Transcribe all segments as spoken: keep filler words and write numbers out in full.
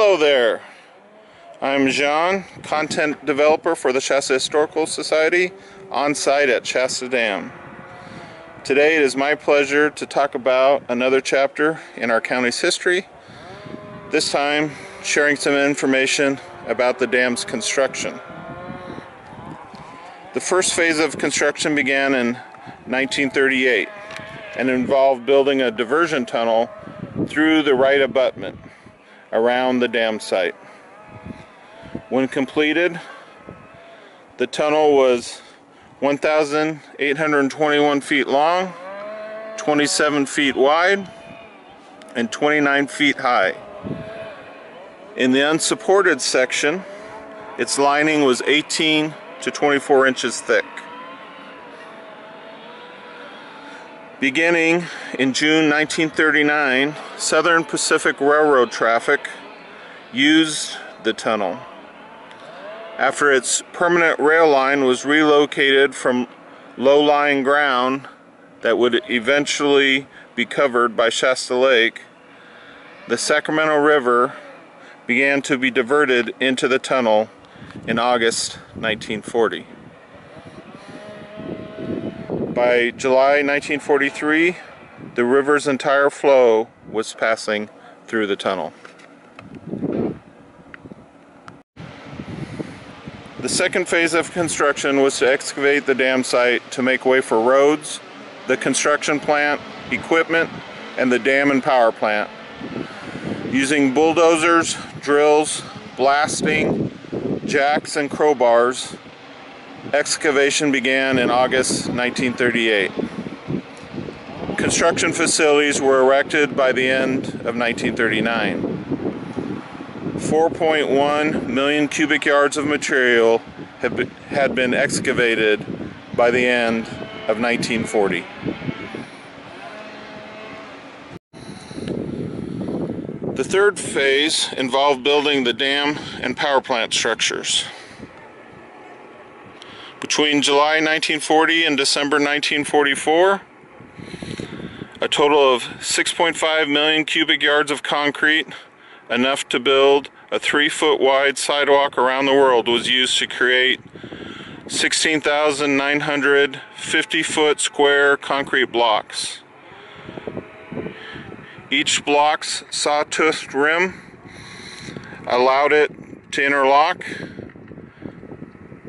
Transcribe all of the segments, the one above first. Hello there, I'm John, content developer for the Shasta Historical Society, on site at Shasta Dam. Today it is my pleasure to talk about another chapter in our county's history, this time sharing some information about the dam's construction. The first phase of construction began in nineteen thirty-eight and involved building a diversion tunnel through the right abutment around the dam site. When completed, the tunnel was one thousand eight hundred twenty-one feet long, twenty-seven feet wide, and twenty-nine feet high. In the unsupported section, its lining was eighteen to twenty-four inches thick. Beginning in June nineteen thirty-nine, Southern Pacific Railroad traffic used the tunnel after its permanent rail line was relocated from low-lying ground that would eventually be covered by Shasta Lake. The Sacramento River began to be diverted into the tunnel in August nineteen forty. By July nineteen forty-three, the river's entire flow was passing through the tunnel. The second phase of construction was to excavate the dam site to make way for roads, the construction plant, equipment, and the dam and power plant. Using bulldozers, drills, blasting, jacks, and crowbars, excavation began in August nineteen thirty-eight. Construction facilities were erected by the end of nineteen thirty-nine. four point one million cubic yards of material had been excavated by the end of nineteen forty. The third phase involved building the dam and power plant structures. Between July nineteen forty and December nineteen forty-four, a total of six point five million cubic yards of concrete, enough to build a three-foot wide sidewalk around the world, was used to create sixteen thousand nine hundred fifty foot square concrete blocks. Each block's sawtooth rim allowed it to interlock,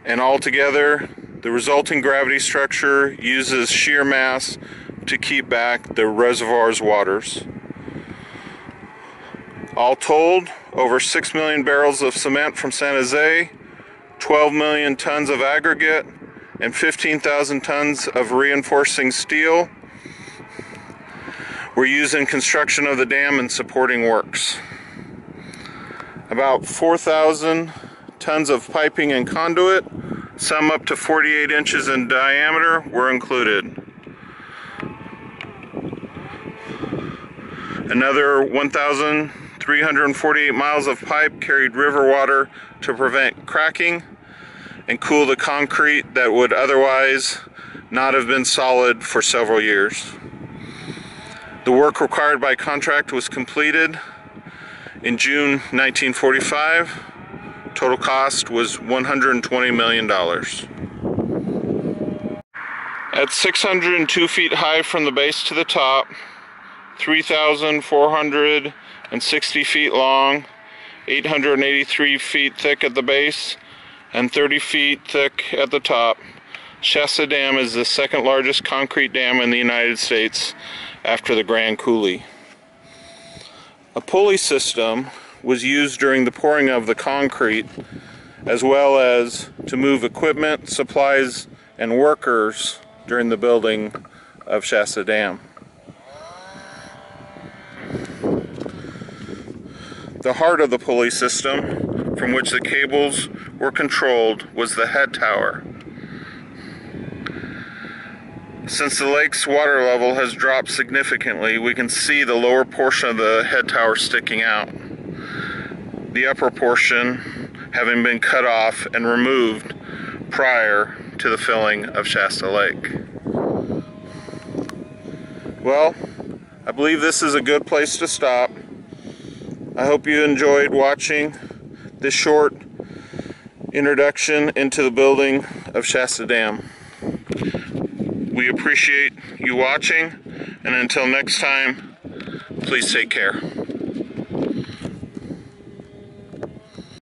and altogether, the resulting gravity structure uses shear mass to keep back the reservoir's waters. All told, over six million barrels of cement from San Jose, twelve million tons of aggregate, and fifteen thousand tons of reinforcing steel were used in construction of the dam and supporting works. About four thousand tons of piping and conduit, some up to forty-eight inches in diameter, were included. Another one thousand three hundred forty-eight miles of pipe carried river water to prevent cracking and cool the concrete that would otherwise not have been solid for several years. The work required by contract was completed in June nineteen forty-five. Total cost was one hundred twenty million dollars. At six hundred two feet high from the base to the top, three thousand four hundred sixty feet long, eight hundred eighty-three feet thick at the base, and thirty feet thick at the top, Shasta Dam is the second largest concrete dam in the United States after the Grand Coulee. A pulley system was used during the pouring of the concrete, as well as to move equipment, supplies, and workers during the building of Shasta Dam. The heart of the pulley system, from which the cables were controlled, was the head tower. Since the lake's water level has dropped significantly, we can see the lower portion of the head tower sticking out, the upper portion having been cut off and removed prior to the filling of Shasta Lake. Well, I believe this is a good place to stop. I hope you enjoyed watching this short introduction into the building of Shasta Dam. We appreciate you watching, and until next time, please take care.